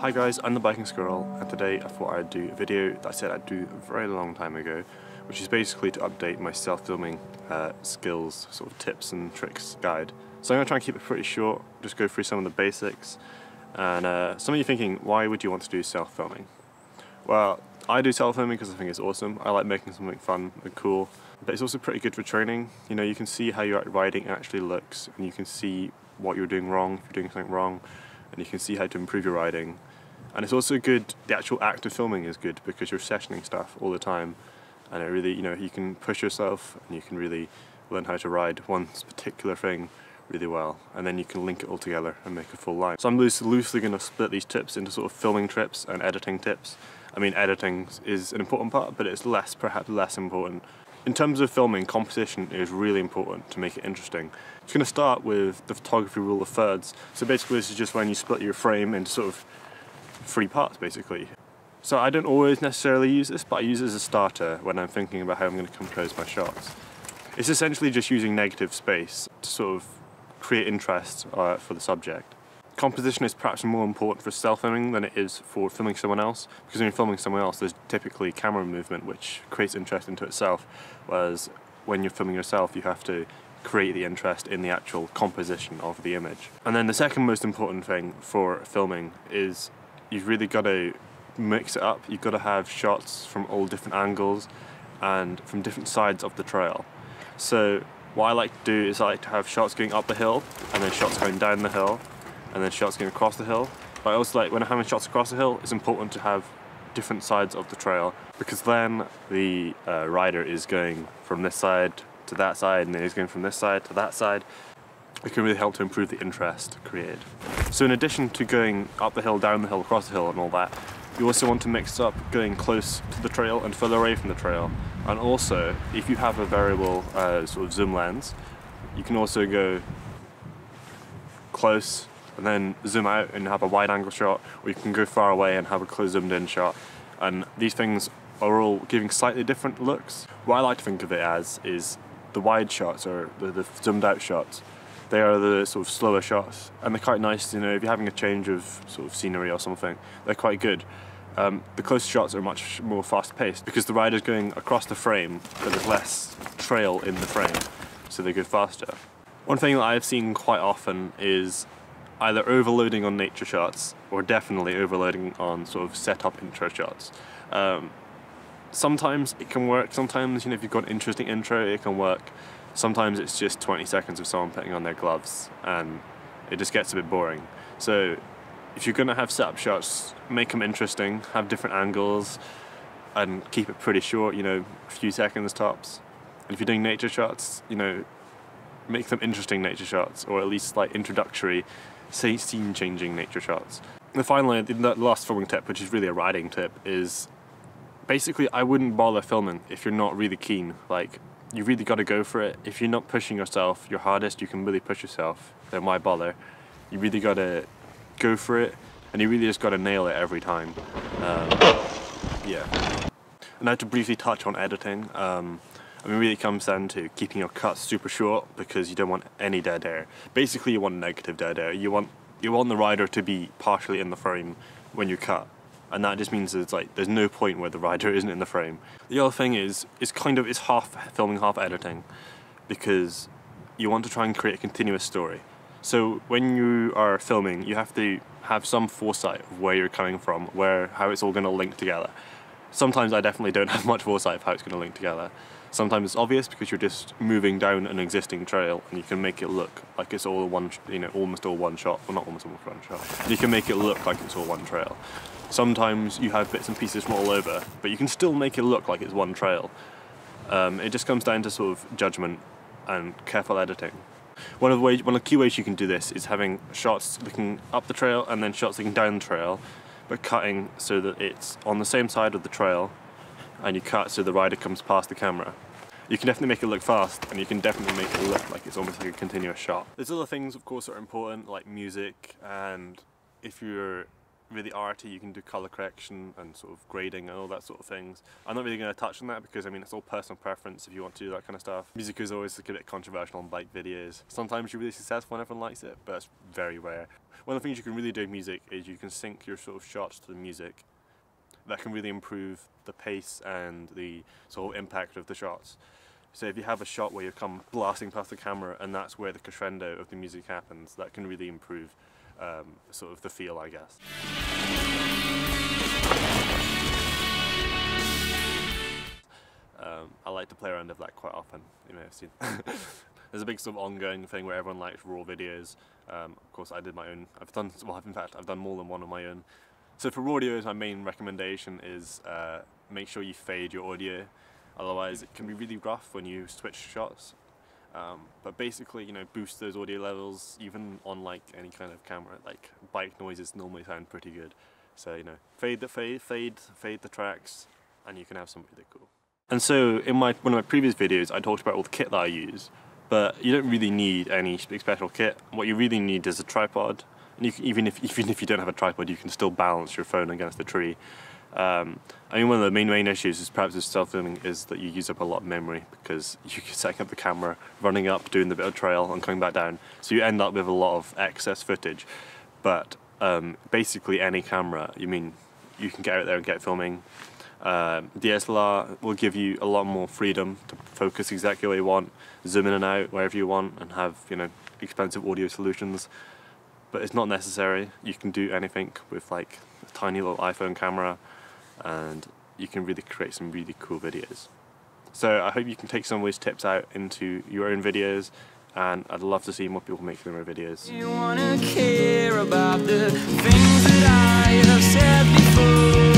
Hi guys, I'm the Biking Squirrel, and today I thought I'd do a video that I said I'd do a very long time ago, which is basically to update my self-filming skills, sort of tips and tricks guide. So I'm going to try and keep it pretty short, just go through some of the basics, and some of you thinking, why would you want to do self-filming? Well, I do self-filming because I think it's awesome. I like making something fun and cool, but it's also pretty good for training. You know, you can see how your riding actually looks, and you can see what you're doing wrong, if you're doing something wrong, and you can see how to improve your riding. And it's also good, the actual act of filming is good because you're sessioning stuff all the time, and it really, you know, you can push yourself and you can really learn how to ride one particular thing really well, and then you can link it all together and make a full line. So I'm loosely going to split these tips into sort of filming tips and editing tips. I mean, editing is an important part, but it's perhaps less important. In terms of filming, composition is really important to make it interesting. It's going to start with the photography rule of thirds. So basically this is just when you split your frame into sort of three parts basically. So I don't always necessarily use this, but I use it as a starter when I'm thinking about how I'm going to compose my shots. It's essentially just using negative space to sort of create interest for the subject. Composition is perhaps more important for self-filming than it is for filming someone else, because when you're filming someone else there's typically camera movement which creates interest into itself, whereas when you're filming yourself you have to create the interest in the actual composition of the image. And then the second most important thing for filming is you've really got to mix it up. You've got to have shots from all different angles and from different sides of the trail. So what I like to do is I like to have shots going up the hill, and then shots going down the hill, and then shots going across the hill. But I also like, when I'm having shots across the hill, it's important to have different sides of the trail, because then the rider is going from this side to that side, and then he's going from this side to that side. It can really help to improve the interest created. So in addition to going up the hill, down the hill, across the hill and all that, you also want to mix up going close to the trail and further away from the trail. And also, if you have a variable sort of zoom lens, you can also go close and then zoom out and have a wide angle shot, or you can go far away and have a close zoomed in shot. And these things are all giving slightly different looks. What I like to think of it as is the wide shots, or the zoomed out shots, they are the sort of slower shots, and they're quite nice, you know, if you're having a change of sort of scenery or something, they're quite good. The close shots are much more fast paced because the rider's going across the frame, but there's less trail in the frame, so they go faster. One thing that I've seen quite often is either overloading on nature shots or definitely overloading on sort of setup intro shots. Sometimes it can work, sometimes, you know, if you've got an interesting intro it can work. Sometimes it's just 20 seconds of someone putting on their gloves and it just gets a bit boring. So if you're going to have setup shots, make them interesting, have different angles and keep it pretty short, you know, a few seconds tops. And if you're doing nature shots, you know, make them interesting nature shots, or at least like introductory, say, scene-changing nature shots. And finally, the last filming tip, which is really a riding tip, is basically I wouldn't bother filming if you're not really keen. Like, you really got to go for it. If you're not pushing yourself, your hardest, you can really push yourself, then why bother? You really got to go for it, and you really just got to nail it every time. Yeah. And now to briefly touch on editing. I mean, it really comes down to keeping your cuts super short because you don't want any dead air. Basically, you want negative dead air. You want the rider to be partially in the frame when you cut, and that just means it's like there's no point where the rider isn't in the frame. The other thing is it's half filming, half editing, because you want to try and create a continuous story. So when you are filming, you have to have some foresight of where you're coming from, how it's all going to link together. Sometimes I definitely don't have much foresight of how it's going to link together. Sometimes it's obvious because you're just moving down an existing trail and you can make it look like it's all one, you know, almost all one shot. Well, not almost all one shot. You can make it look like it's all one trail. Sometimes you have bits and pieces from all over, but you can still make it look like it's one trail. It just comes down to sort of judgment and careful editing. One of the key ways you can do this is having shots looking up the trail and then shots looking down the trail, but cutting so that it's on the same side of the trail, and you cut so the rider comes past the camera. You can definitely make it look fast, and you can definitely make it look like it's almost like a continuous shot. There's other things, of course, that are important, like music, and if you're really arty, you can do colour correction and sort of grading and all that sort of things. I'm not really going to touch on that because, I mean, it's all personal preference if you want to do that kind of stuff. Music is always like a bit controversial on bike videos. Sometimes you're really successful and everyone likes it, but that's very rare. One of the things you can really do in music is you can sync your sort of shots to the music. That can really improve the pace and the sort of impact of the shots. So if you have a shot where you come blasting past the camera and that's where the crescendo of the music happens, that can really improve sort of the feel, I guess. I like to play around with that quite often, you may have seen. There's a big sort of ongoing thing where everyone likes raw videos. Of course I did my own. In fact I've done more than one on my own. So for raw videos my main recommendation is make sure you fade your audio. Otherwise it can be really rough when you switch shots, but basically, you know, boost those audio levels even on like any kind of camera. Like bike noises normally sound pretty good, so, you know, fade the tracks and you can have something really cool. And so in one of my previous videos I talked about all the kit that I use, but you don't really need any special kit. What you really need is a tripod, and you can, even if you don't have a tripod you can still balance your phone against the tree. I mean, one of the main issues is perhaps with self-filming is that you use up a lot of memory because you can set up the camera, running up, doing the bit of trail and coming back down, so you end up with a lot of excess footage. But basically any camera, you can get out there and get filming. DSLR will give you a lot more freedom to focus exactly where you want, zoom in and out wherever you want, and have, you know, expensive audio solutions. But it's not necessary. You can do anything with like a tiny little iPhone camera, and you can really create some really cool videos. So I hope you can take some of these tips out into your own videos, and I'd love to see more people making their own videos. You wanna care about the things that I have said before.